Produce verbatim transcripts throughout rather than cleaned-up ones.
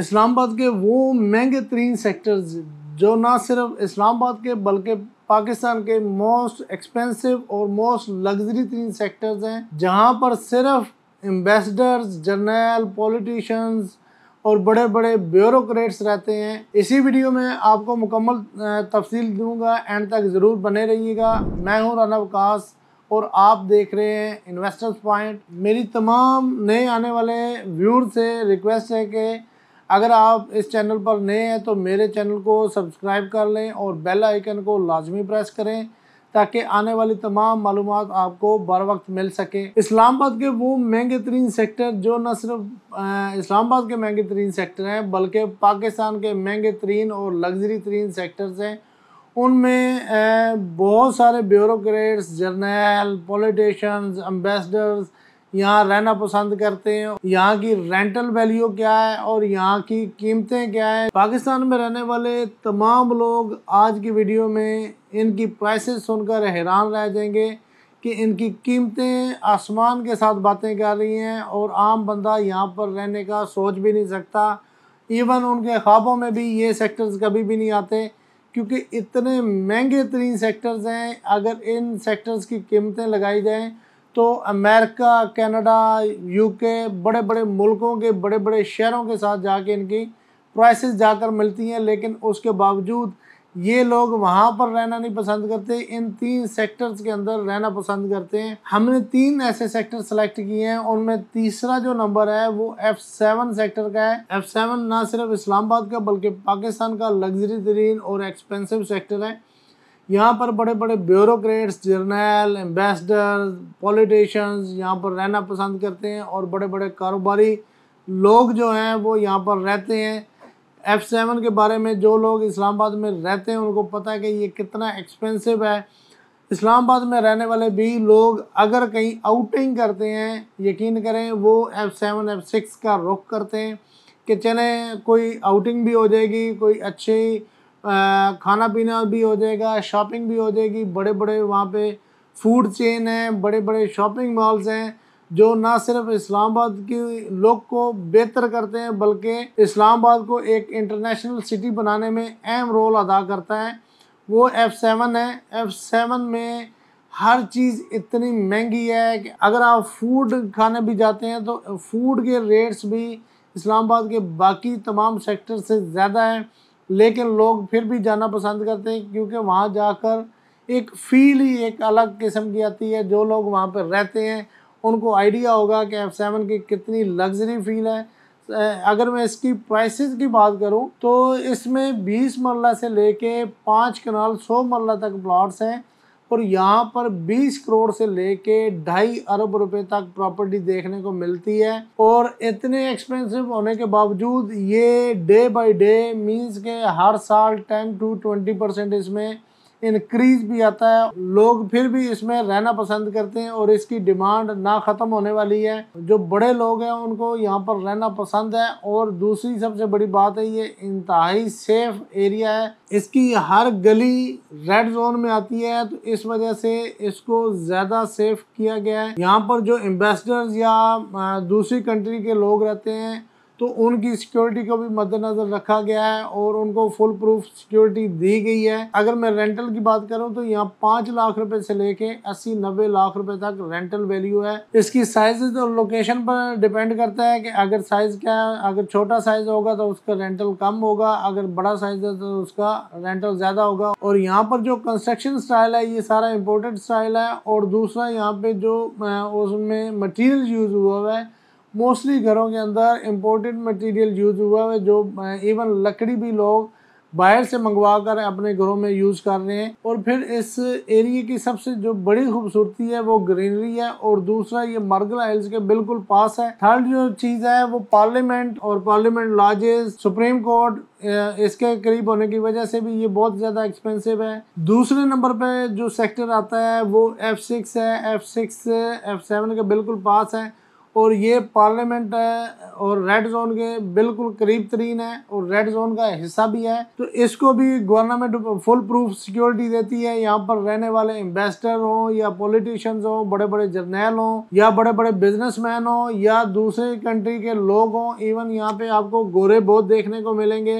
इस्लामाबाद के वो महंगे तरीन सेक्टर्स जो ना सिर्फ इस्लामाबाद के बल्कि पाकिस्तान के मोस्ट एक्सपेंसिव और मोस्ट लग्जरी तरीन सेक्टर्स हैं, जहाँ पर सिर्फ एम्बेसडर्स, जर्नल, पॉलिटिशन्स और बड़े बड़े ब्यूरोक्रेट्स रहते हैं। इसी वीडियो में आपको मुकम्मल तफसील दूंगा, एंड तक ज़रूर बने रहिएगा। मैं हूँ राना वकास और आप देख रहे हैं इन्वेस्टर्स पॉइंट। मेरी तमाम नए आने वाले व्यूअर से रिक्वेस्ट है कि अगर आप इस चैनल पर नए हैं तो मेरे चैनल को सब्सक्राइब कर लें और बेल आइकन को लाजमी प्रेस करें ताकि आने वाली तमाम मालूमात आपको बर वक्त मिल सके। इस्लामाबाद के वो महंगे तरीन सेक्टर जो न सिर्फ इस्लामाबाद के महंगे तरीन सेक्टर हैं बल्कि पाकिस्तान के महंगे तरीन और लग्जरी तरीन सेक्टर्स हैं, उनमें बहुत सारे ब्यूरोक्रेट्स, जर्नल, पॉलिटिशन्स, एम्बेसडर्स यहाँ रहना पसंद करते हैं। यहाँ की रेंटल वैल्यू क्या है और यहाँ की कीमतें क्या है। पाकिस्तान में रहने वाले तमाम लोग आज की वीडियो में इनकी प्राइसेस सुनकर हैरान रह जाएंगे कि इनकी कीमतें आसमान के साथ बातें कर रही हैं और आम बंदा यहाँ पर रहने का सोच भी नहीं सकता। इवन उनके ख्वाबों में भी ये सेक्टर्स कभी भी नहीं आते क्योंकि इतने महंगे तरीन सेक्टर्स हैं। अगर इन सेक्टर्स की कीमतें लगाई जाएँ तो अमेरिका, कनाडा, यूके, बड़े बड़े मुल्कों के बड़े बड़े शहरों के साथ जाके इनकी प्राइसेस जाकर मिलती हैं, लेकिन उसके बावजूद ये लोग वहाँ पर रहना नहीं पसंद करते, इन तीन सेक्टर्स के अंदर रहना पसंद करते हैं। हमने तीन ऐसे सेक्टर सेलेक्ट किए हैं, उनमें तीसरा जो नंबर है वो एफ सेवन सेक्टर का है। एफ सेवन ना सिर्फ इस्लामाबाद का बल्कि पाकिस्तान का लग्जरी तरीन और एक्सपेंसिव सेक्टर है। यहाँ पर बड़े बड़े ब्यूरोक्रेट्स, जर्नल, एम्बेसडर, पॉलिटिशन्स यहाँ पर रहना पसंद करते हैं और बड़े बड़े कारोबारी लोग जो हैं वो यहाँ पर रहते हैं। एफ़ सेवन के बारे में जो लोग इस्लामाबाद में रहते हैं उनको पता है कि ये कितना एक्सपेंसिव है। इस्लामाबाद में रहने वाले भी लोग अगर कहीं आउटिंग करते हैं, यकीन करें वो एफ़ सेवन एफ़ सिक्स का रुख करते हैं कि चलें कोई आउटिंग भी हो जाएगी, कोई अच्छी आ, खाना पीना भी हो जाएगा, शॉपिंग भी हो जाएगी। बड़े बड़े वहाँ पे फूड चेन हैं, बड़े बड़े शॉपिंग मॉल्स हैं जो ना सिर्फ इस्लामाबाद के लोग को बेहतर करते हैं बल्कि इस्लामाबाद को एक इंटरनेशनल सिटी बनाने में अहम रोल अदा करता है। वो एफ सेवन है। एफ सेवन में हर चीज़ इतनी महंगी है कि अगर आप फूड खाने भी जाते हैं तो फूड के रेट्स भी इस्लामाबाद के बाकी तमाम सेक्टर से ज़्यादा है, लेकिन लोग फिर भी जाना पसंद करते हैं क्योंकि वहाँ जाकर एक फील ही एक अलग किस्म की आती है। जो लोग वहाँ पर रहते हैं उनको आइडिया होगा कि एफ सेवन की कितनी लग्जरी फील है। अगर मैं इसकी प्राइसेस की बात करूँ तो इसमें बीस मरला से लेके पाँच कनाल सौ मरला तक प्लॉट्स हैं और यहाँ पर बीस करोड़ से लेके ढाई अरब रुपए तक प्रॉपर्टी देखने को मिलती है। और इतने एक्सपेंसिव होने के बावजूद ये डे बाय डे मींस के हर साल टेन टू ट्वेंटी परसेंट इसमें इंक्रीज भी आता है। लोग फिर भी इसमें रहना पसंद करते हैं और इसकी डिमांड ना ख़त्म होने वाली है। जो बड़े लोग हैं उनको यहाँ पर रहना पसंद है और दूसरी सबसे बड़ी बात है ये इंतहाई सेफ एरिया है। इसकी हर गली रेड जोन में आती है तो इस वजह से इसको ज़्यादा सेफ किया गया है। यहाँ पर जो एम्बेसडर्स या दूसरी कंट्री के लोग रहते हैं तो उनकी सिक्योरिटी को भी मद्देनज़र रखा गया है और उनको फुल प्रूफ सिक्योरिटी दी गई है। अगर मैं रेंटल की बात करूं तो यहाँ पाँच लाख रुपए से लेके अस्सी नब्बे लाख रुपए तक रेंटल वैल्यू है। इसकी साइज और लोकेशन पर डिपेंड करता है कि अगर साइज़ क्या है, अगर छोटा साइज़ होगा तो उसका रेंटल कम होगा, अगर बड़ा साइज़ है तो उसका रेंटल ज़्यादा होगा। और यहाँ पर जो कंस्ट्रक्शन स्टाइल है ये सारा इम्पोर्टेड स्टाइल है। और दूसरा यहाँ पर जो उसमें मटीरियल यूज़ हुआ हुआ है मोस्टली घरों के अंदर इम्पोर्टेड मटेरियल यूज़ हुआ है, जो इवन लकड़ी भी लोग बाहर से मंगवा कर अपने घरों में यूज़ कर रहे हैं। और फिर इस एरिया की सबसे जो बड़ी खूबसूरती है वो ग्रीनरी है और दूसरा ये मरगला हिल्स के बिल्कुल पास है। थर्ड जो चीज़ है वो पार्लियामेंट और पार्लियामेंट लॉजेस, सुप्रीम कोर्ट इसके करीब होने की वजह से भी ये बहुत ज़्यादा एक्सपेंसिव है। दूसरे नंबर पर जो सेक्टर आता है वो एफ सिक्स है। एफ सिक्स एफ सेवन के बिल्कुल पास है और ये पार्लियामेंट है और रेड जोन के बिल्कुल करीब तरीन है और रेड जोन का हिस्सा भी है, तो इसको भी गवर्नमेंट फुल प्रूफ सिक्योरिटी देती है। यहाँ पर रहने वाले इन्वेस्टर हों या पॉलिटिशियंस हों, बड़े बड़े जर्नल हों या बड़े बड़े बिजनेसमैन हों या दूसरे कंट्री के लोग हों, इवन यहाँ पे आपको गोरे बहुत देखने को मिलेंगे।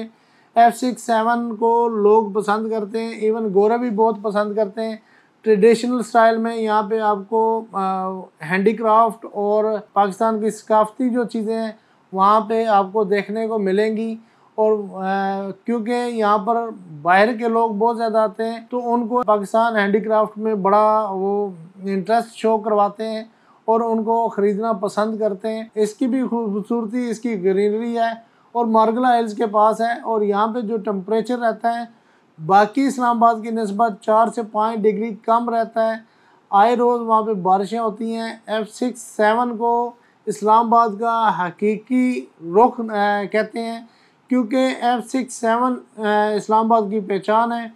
एफ सिक्स सेवन को लोग पसंद करते हैं, इवन गोरे भी बहुत पसंद करते हैं। ट्रेडिशनल स्टाइल में यहाँ पे आपको हैंडीक्राफ्ट और पाकिस्तान की सकाफती जो चीज़ें हैं वहाँ पे आपको देखने को मिलेंगी। और क्योंकि यहाँ पर बाहर के लोग बहुत ज़्यादा आते हैं तो उनको पाकिस्तान हैंडीक्राफ्ट में बड़ा वो इंटरेस्ट शो करवाते हैं और उनको ख़रीदना पसंद करते हैं। इसकी भी खूबसूरती इसकी ग्रीनरी है और मार्गला हिल्स के पास है। और यहाँ पर जो टेम्परेचर रहता है बाकी इस्लामाबाद की नस्बत चार से पाँच डिग्री कम रहता है। आए रोज़ वहाँ पे बारिशें होती हैं। एफ़ सिक्स सेवन को इस्लामाबाद का हकीकी रुख कहते हैं क्योंकि एफ़ सिक्स सेवन इस्लामाबाद की पहचान है।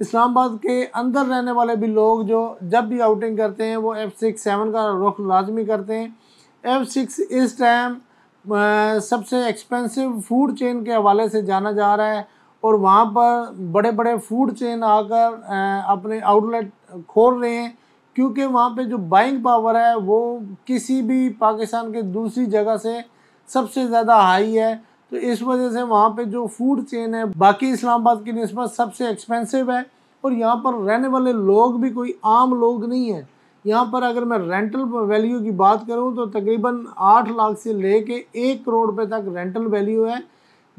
इस्लामाबाद के अंदर रहने वाले भी लोग जो जब भी आउटिंग करते हैं वो एफ़ सिक्स सेवन का रुख लाजमी करते हैं। एफ़ सिक्स इस टाइम सबसे एक्सपेंसिव फूड चेन के हवाले से जाना जा रहा है और वहाँ पर बड़े बड़े फूड चेन आकर अपने आउटलेट खोल रहे हैं क्योंकि वहाँ पे जो बाइंग पावर है वो किसी भी पाकिस्तान के दूसरी जगह से सबसे ज़्यादा हाई है। तो इस वजह से वहाँ पे जो फूड चेन है बाकी इस्लामाबाद की निस्बत सबसे एक्सपेंसिव है। और यहाँ पर रहने वाले लोग भी कोई आम लोग नहीं है। यहाँ पर अगर मैं रेंटल वैल्यू की बात करूँ तो तकरीबन आठ लाख से ले कर एक करोड़ रुपये तक रेंटल वैल्यू है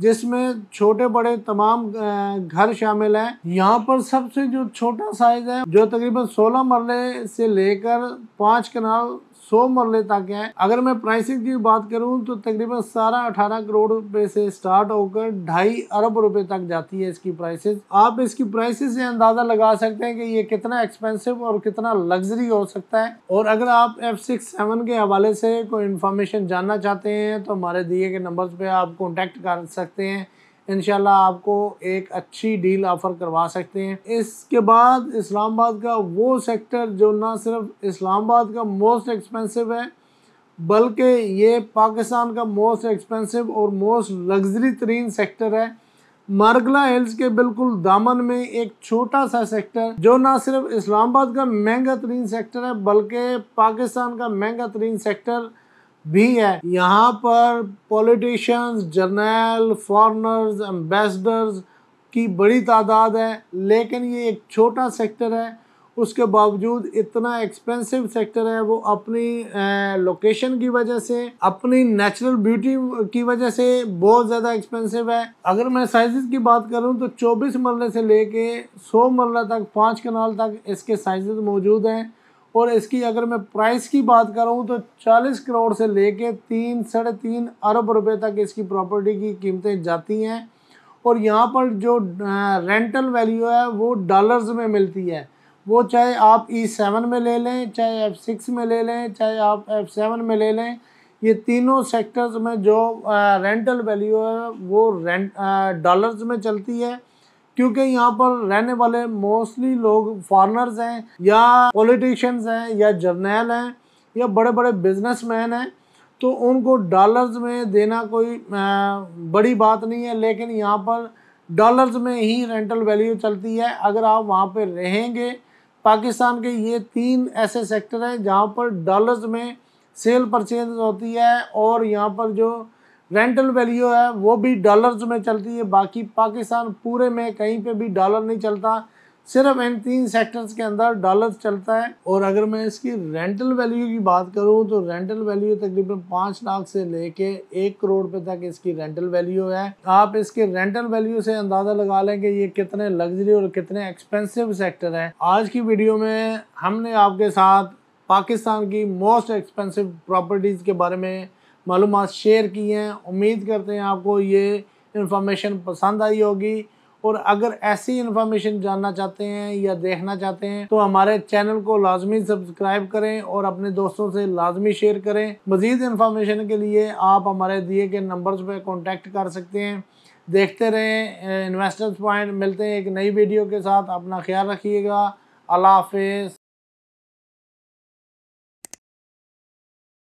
जिसमें छोटे बड़े तमाम घर शामिल हैं। यहाँ पर सबसे जो छोटा साइज़ है जो तकरीबन सोलह मरले से लेकर पाँच कनाल सौ मरले तक है। अगर मैं प्राइसिंग की बात करूँ तो तकरीबन सारा अठारह करोड़ रुपए से स्टार्ट होकर ढाई अरब रुपए तक जाती है इसकी प्राइसेस। आप इसकी प्राइसेस से अंदाज़ा लगा सकते हैं कि ये कितना एक्सपेंसिव और कितना लग्जरी हो सकता है। और अगर आप एफ़ सिक्स सेवन के हवाले से कोई इन्फॉर्मेशन जानना चाहते हैं तो हमारे दिए गए नंबर्स पर आप कॉन्टेक्ट कर सकते हैं। इंशाल्लाह आपको एक अच्छी डील ऑफ़र करवा सकते हैं। इसके बाद इस्लामाबाद का वो सेक्टर जो ना सिर्फ इस्लामाबाद का मोस्ट एक्सपेंसिव है बल्कि ये पाकिस्तान का मोस्ट एक्सपेंसिव और मोस्ट लग्जरी तरीन सेक्टर है। मार्गला हिल्स के बिल्कुल दामन में एक छोटा सा सेक्टर जो ना सिर्फ इस्लामाबाद का महंगा तरीन सेक्टर है बल्कि पाकिस्तान का महंगा तरीन सेक्टर भी है। यहाँ पर पॉलिटिशियंस, जर्नल, फॉरेनर्स, एम्बेसडर्स की बड़ी तादाद है लेकिन ये एक छोटा सेक्टर है। उसके बावजूद इतना एक्सपेंसिव सेक्टर है। वो अपनी लोकेशन की वजह से, अपनी नेचुरल ब्यूटी की वजह से बहुत ज़्यादा एक्सपेंसिव है। अगर मैं साइज़ की बात करूँ तो चौबीस मरले से लेके सौ मरला तक, पाँच कनाल तक इसके साइज़ मौजूद हैं। और इसकी अगर मैं प्राइस की बात करूं तो चालीस करोड़ से लेके तीन साढ़े तीन अरब रुपए तक इसकी प्रॉपर्टी की कीमतें जाती हैं। और यहाँ पर जो रेंटल वैल्यू है वो डॉलर्स में मिलती है। वो चाहे आप ई सेवन में ले लें, चाहे एफ़ सिक्स में ले लें, चाहे आप एफ़ सेवन में ले लें, ये तीनों सेक्टर्स में जो रेंटल वैल्यू है वो रेंट डॉलर्स में चलती है क्योंकि यहाँ पर रहने वाले मोस्टली लोग फॉरेनर्स हैं या पॉलिटिशियंस हैं या जर्नल हैं या बड़े बड़े बिजनेसमैन हैं, तो उनको डॉलर्स में देना कोई बड़ी बात नहीं है। लेकिन यहाँ पर डॉलर्स में ही रेंटल वैल्यू चलती है। अगर आप वहाँ पे रहेंगे, पाकिस्तान के ये तीन ऐसे सेक्टर हैं जहाँ पर डॉलर्स में सेल परचेज होती है और यहाँ पर जो रेंटल वैल्यू है वो भी डॉलर्स में चलती है। बाकी पाकिस्तान पूरे में कहीं पे भी डॉलर नहीं चलता, सिर्फ इन तीन सेक्टर्स के अंदर डॉलर चलता है। और अगर मैं इसकी रेंटल वैल्यू की बात करूं तो रेंटल वैल्यू तकरीबन पाँच लाख से लेके एक करोड़ रुपये तक इसकी रेंटल वैल्यू है। आप इसके रेंटल वैल्यू से अंदाज़ा लगा लें कि ये कितने लग्जरी और कितने एक्सपेंसिव सेक्टर है। आज की वीडियो में हमने आपके साथ पाकिस्तान की मोस्ट एक्सपेंसिव प्रॉपर्टीज़ के बारे में मालूमात शेयर की हैं। उम्मीद करते हैं आपको ये इन्फॉर्मेशन पसंद आई होगी। और अगर ऐसी इन्फॉर्मेशन जानना चाहते हैं या देखना चाहते हैं तो हमारे चैनल को लाजमी सब्सक्राइब करें और अपने दोस्तों से लाजमी शेयर करें। मज़ीद इन्फॉर्मेशन के लिए आप हमारे दिए गए नंबर्स पर कॉन्टेक्ट कर सकते हैं। देखते रहें इन्वेस्टर्स पॉइंट। मिलते हैं एक नई वीडियो के साथ। अपना ख्याल रखिएगा। अल्लाह हाफिज़।